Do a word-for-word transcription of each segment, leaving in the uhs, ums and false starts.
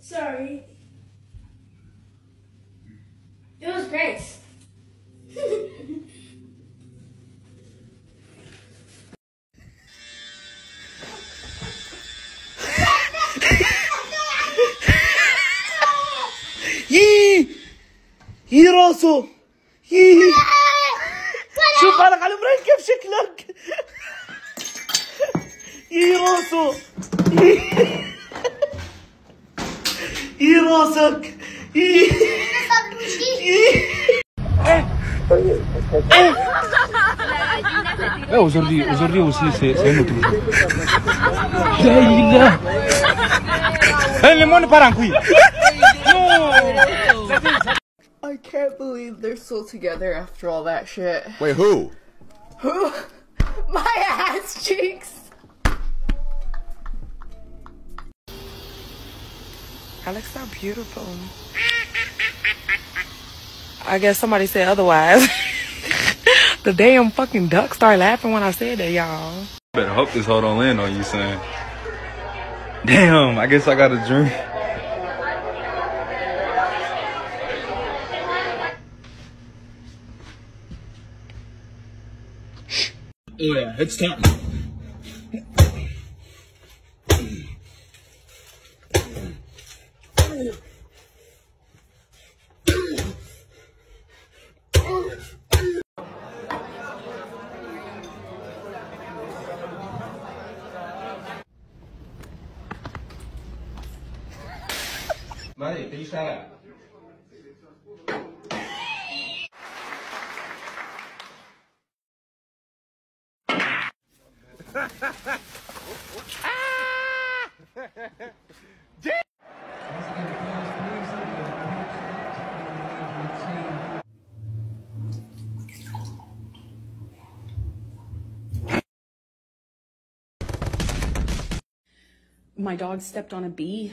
Sorry. It was Grace. Yee! Yee راسه! يي! شوف على عمرين كيف شكلك! يي راسه! يي راسك! يي! Eh aujourd'hui, aujourd'hui aussi c'est c'est notre jour. Daïla! Eh le monde part en couille. I can't believe they're still together after all that shit. Wait, who? Who? My ass cheeks! I look so beautiful. I guess somebody said otherwise. The damn fucking duck started laughing when I said that, y'all. Better hope this hold on in on you, son. Damn, I guess I got a dream. Oh yeah, it's time. Mari, can you try that? My dog stepped on a bee.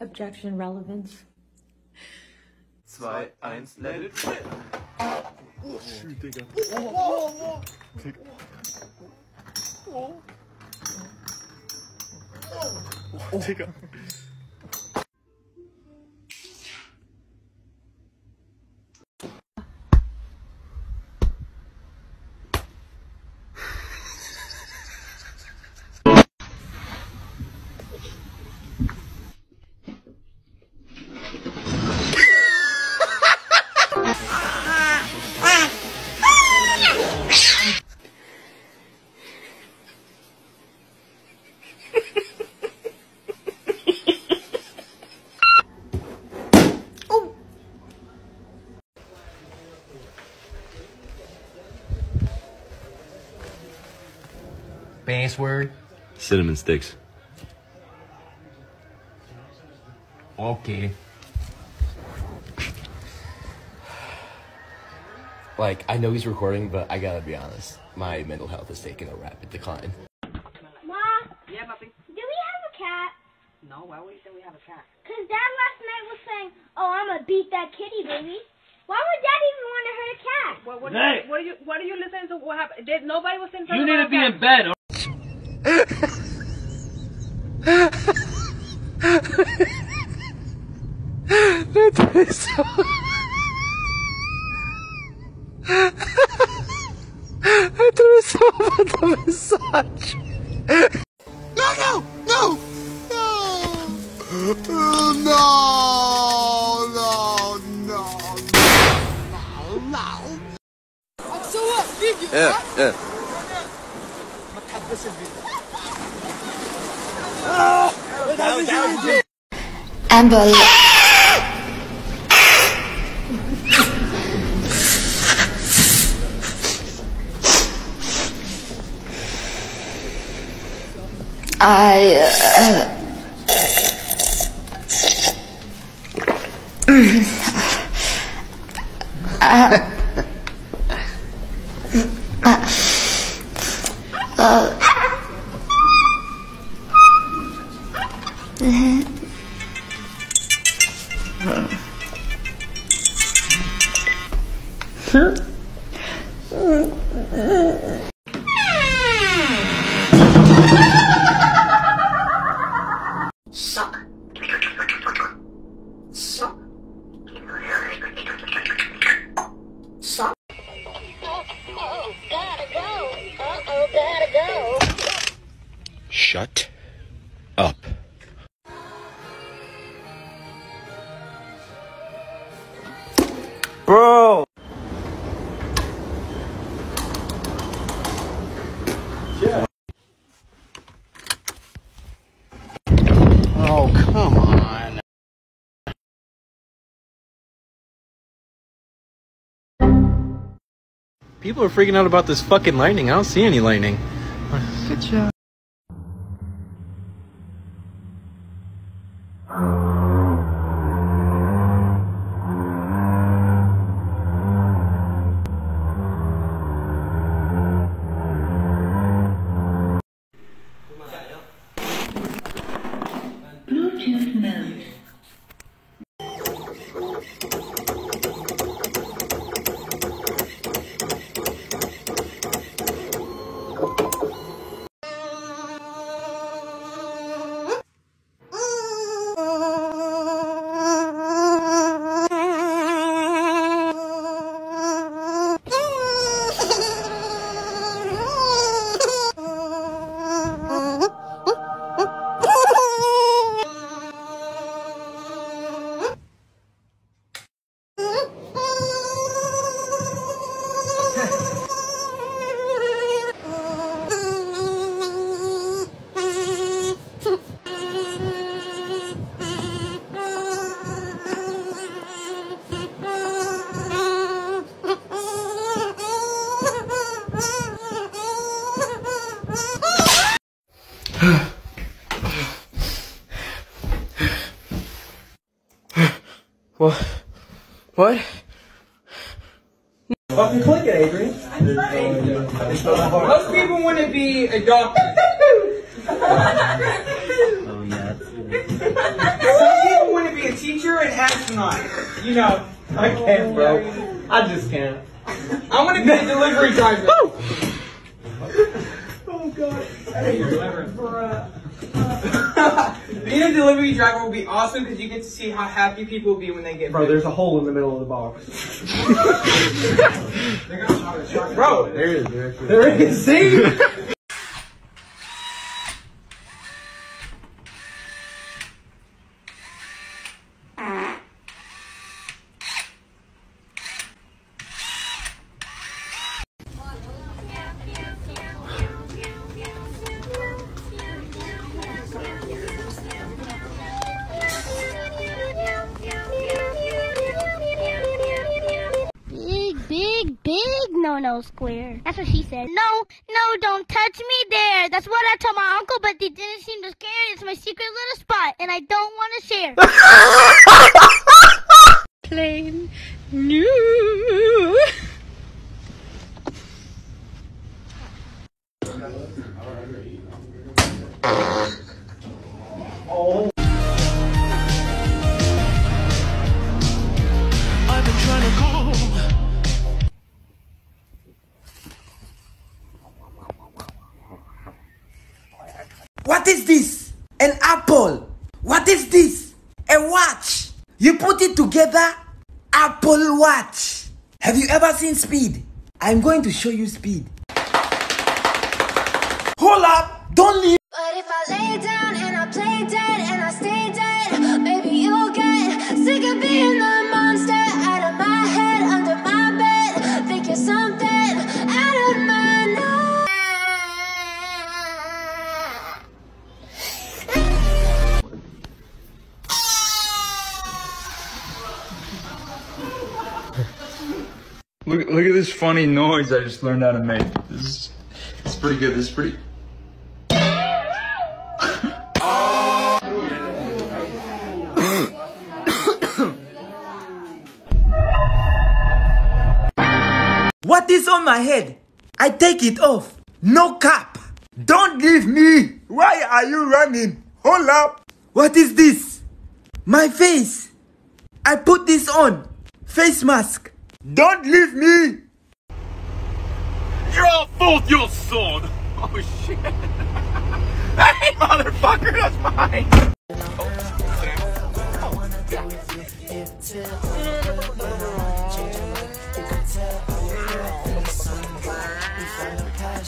Objection relevant. Zwei, eins, let it flip. Oh, shoot, Digga. Oh, oh, oh, Digga. Password? Cinnamon sticks. Okay. Like, I know he's recording, but I gotta be honest. My mental health is taking a rapid decline. Ma? Yeah, Buffy? Do we have a cat? No, why would you say we have a cat? Because Dad last night was saying, oh, I'm gonna beat that kitty, baby. Why would Dad even want to hurt a cat? Well, what, hey. do you, what, are you, what are you listening to? What happened? Did, nobody was listening to You need to be cat. in bed, or that is so I threw myself at the massage. No, no, no, no, no, no, no, no. I'm so up, did you? Yeah, yeah. Amber. I uh, uh, Hmm? Shut up. Bro! Yeah. Oh, come on. People are freaking out about this fucking lightning. I don't see any lightning. Good job. Bluetooth mode. Well, what? Fucking click it, Adrian. I'm trying. Most people want to be a doctor. Oh, yeah. Some people want to be a teacher and astronaut. You know. I can't, bro. I just can't. I want to be a delivery driver. Oh, God. Hey, you're delivering. Being a delivery driver will be awesome because you get to see how happy people will be when they get Bro, food. There's a hole in the middle of the box. Bro, there is. There is. There is. See? No square. That's what she said. No, no, don't touch me there. That's what I told my uncle, but they didn't seem to scare it. It's my secret little spot, and I don't want to share. Plain new. Oh. I've been trying to call. What is this? An apple. What is this? A watch. You put it together, Apple Watch. Have you ever seen Speed? I'm going to show you Speed. Hold up, don't leave. But if I lay down and I play dead and I stay dead, maybe you'll get sick of being the monster out of my head, under my bed. Think you're something out of my. Look, look at this funny noise I just learned how to make. This is, it's pretty good. This is pretty. What is on my head? I take it off. No cap. Don't leave me. Why are you running? Hold up. What is this? My face. I put this on. Face mask. Don't leave me! You're all both your son! Oh shit! Hey motherfucker, that's mine!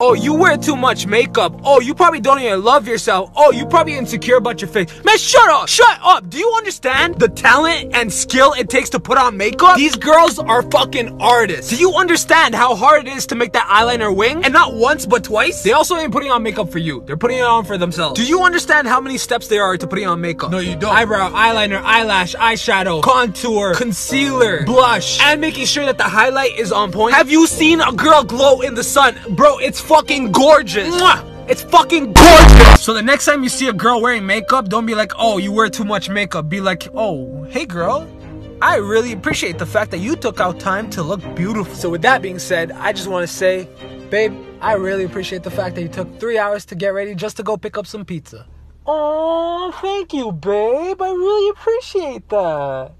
Oh, oh, you wear too much makeup. Oh, you probably don't even love yourself. Oh, you probably insecure about your face. Man, shut up! Shut up! Do you understand the talent and skill it takes to put on makeup? These girls are fucking artists. Do you understand how hard it is to make that eyeliner wing? And not once, but twice? They also ain't putting on makeup for you. They're putting it on for themselves. Do you understand how many steps there are to putting on makeup? No, you don't. Eyebrow, eyeliner, eyelash, eyeshadow, contour, concealer, blush, and making sure that the highlight is on point. Have you seen a girl glow in the sun? Bro, it's fucking gorgeous. Mwah! It's fucking gorgeous! So the next time you see a girl wearing makeup, don't be like, oh, you wear too much makeup. Be like, oh, hey girl, I really appreciate the fact that you took out time to look beautiful. So with that being said, I just want to say, babe, I really appreciate the fact that you took three hours to get ready just to go pick up some pizza. Oh, thank you, babe. I really appreciate that.